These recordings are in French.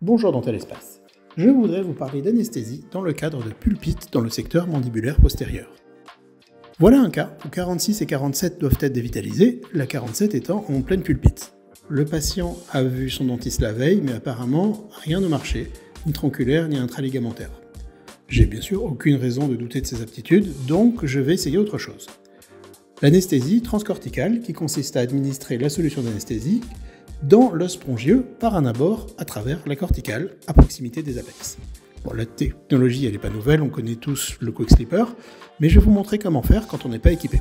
Bonjour Dentalespace. Je voudrais vous parler d'anesthésie dans le cadre de pulpites dans le secteur mandibulaire postérieur. Voilà un cas où 46 et 47 doivent être dévitalisés, la 47 étant en pleine pulpite. Le patient a vu son dentiste la veille, mais apparemment rien ne marchait, ni tronculaire ni intraligamentaire. J'ai bien sûr aucune raison de douter de ses aptitudes, donc je vais essayer autre chose. L'anesthésie transcorticale, qui consiste à administrer la solution d'anesthésie dans l'os spongieux par un abord à travers la corticale, à proximité des apex. Bon, la technologie elle n'est pas nouvelle, on connaît tous le Quicksleeper, mais je vais vous montrer comment faire quand on n'est pas équipé.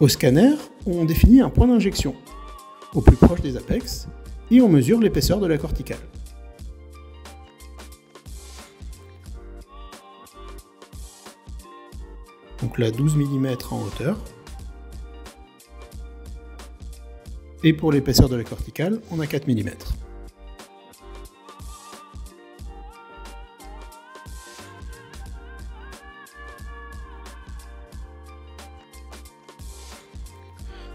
Au scanner, on définit un point d'injection au plus proche des apex et on mesure l'épaisseur de la corticale. Donc là 12 mm en hauteur. Et pour l'épaisseur de la corticale, on a 4 mm.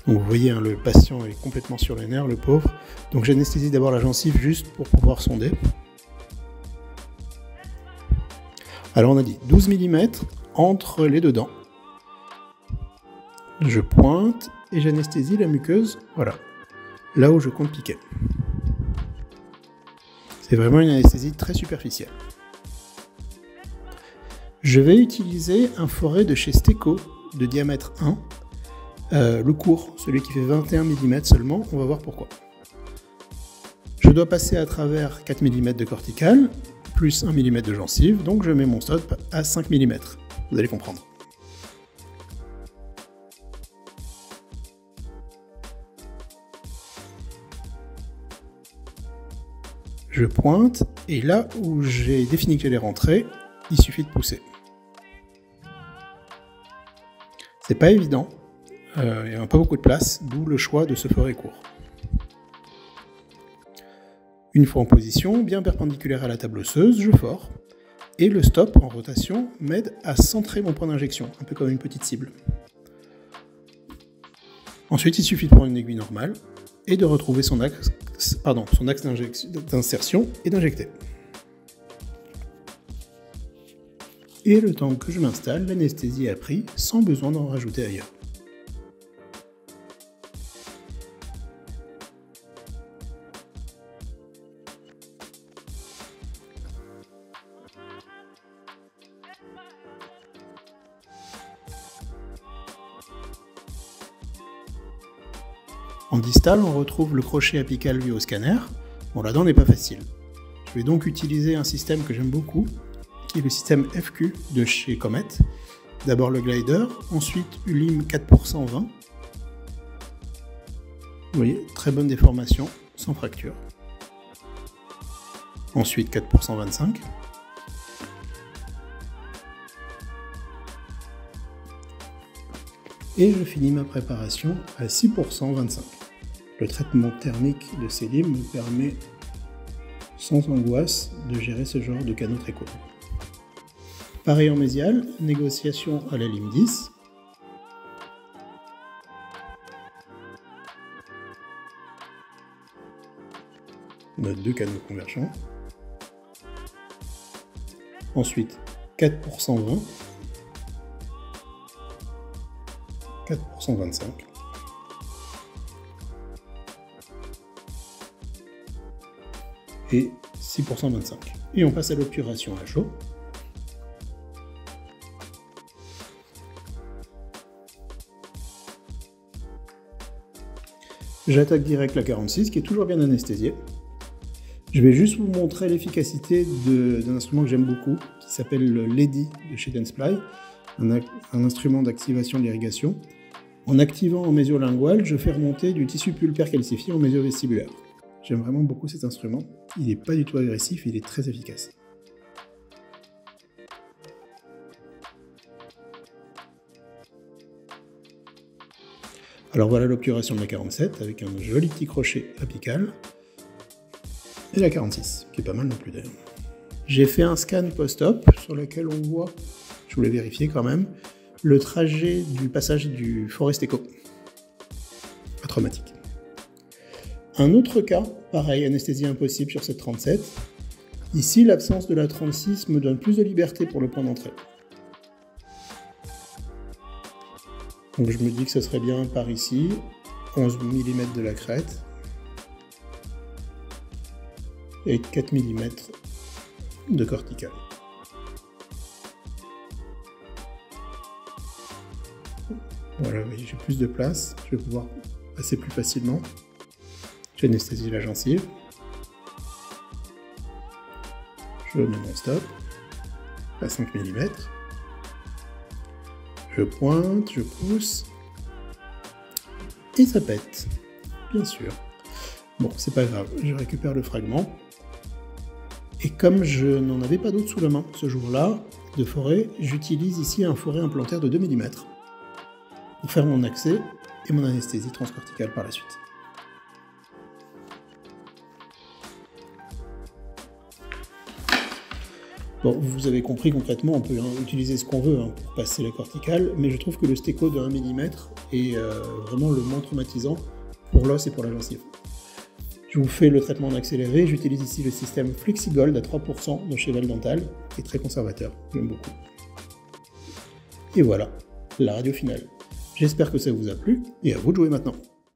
Donc vous voyez, hein, le patient est complètement sur les nerfs, le pauvre. Donc j'anesthésie d'abord la gencive juste pour pouvoir sonder. Alors on a dit 12 mm entre les deux dents. Je pointe et j'anesthésie la muqueuse, voilà, là où je compte piquer. C'est vraiment une anesthésie très superficielle. Je vais utiliser un forêt de chez Steco de diamètre 1, le court, celui qui fait 21 mm seulement, on va voir pourquoi. Je dois passer à travers 4 mm de corticale, plus 1 mm de gencive, donc je mets mon stop à 5 mm, vous allez comprendre. Je pointe, et là où j'ai défini que j'allais rentrer, il suffit de pousser. C'est pas évident, il n'y a pas beaucoup de place, d'où le choix de ce forêt court. Une fois en position, bien perpendiculaire à la table osseuse, je fore, et le stop en rotation m'aide à centrer mon point d'injection, un peu comme une petite cible. Ensuite, il suffit de prendre une aiguille normale, et de retrouver son axe d'insertion et d'injecter. Et le temps que je m'installe, l'anesthésie a pris sans besoin d'en rajouter ailleurs. En distal, on retrouve le crochet apical vu au scanner. Bon, la dent n'est pas facile. Je vais donc utiliser un système que j'aime beaucoup, qui est le système FQ de chez Comet. D'abord le glider, ensuite Ulim 4% 20. Vous voyez, très bonne déformation, sans fracture. Ensuite 4% 25. Et je finis ma préparation à 6% 25. Le traitement thermique de ces limes me permet sans angoisse de gérer ce genre de canaux très courts. Pareil en mésial, négociation à la lime 10. On a deux canaux convergents. Ensuite 4% 20. 4% 25. Et 6% 25. Et on passe à l'obturation à chaud. J'attaque direct la 46 qui est toujours bien anesthésiée. Je vais juste vous montrer l'efficacité d'un instrument que j'aime beaucoup qui s'appelle le Lady de chez Densply, un instrument d'activation de l'irrigation. En activant en mésiolingual, je fais remonter du tissu pulpaire calcifié en mésiovestibulaire. J'aime vraiment beaucoup cet instrument, il n'est pas du tout agressif, il est très efficace. Alors voilà l'obturation de la 47 avec un joli petit crochet apical et la 46 qui est pas mal non plus d'ailleurs. J'ai fait un scan post-op sur lequel on voit, je voulais vérifier quand même, le trajet du passage du Forest Eco. Pas traumatique. Un autre cas, pareil, anesthésie impossible sur cette 37. Ici, l'absence de la 36 me donne plus de liberté pour le point d'entrée. Donc je me dis que ce serait bien par ici, 11 mm de la crête et 4 mm de cortical. Voilà, oui, j'ai plus de place, je vais pouvoir passer plus facilement. J'anesthésie la gencive. Je mets mon stop à 5 mm. Je pointe, je pousse. Et ça pète, bien sûr. Bon, c'est pas grave, je récupère le fragment. Et comme je n'en avais pas d'autre sous la main ce jour-là, de forêt, j'utilise ici un forêt implantaire de 2 mm pour faire mon accès et mon anesthésie transcorticale par la suite. Bon, vous avez compris, concrètement, on peut utiliser ce qu'on veut pour passer la corticale, mais je trouve que le Steco de 1 mm est vraiment le moins traumatisant pour l'os et pour la gencive. Je vous fais le traitement en accéléré, j'utilise ici le système Flexigold à 3% de chez Valdental, qui est très conservateur, j'aime beaucoup. Et voilà, la radio finale. J'espère que ça vous a plu, et à vous de jouer maintenant.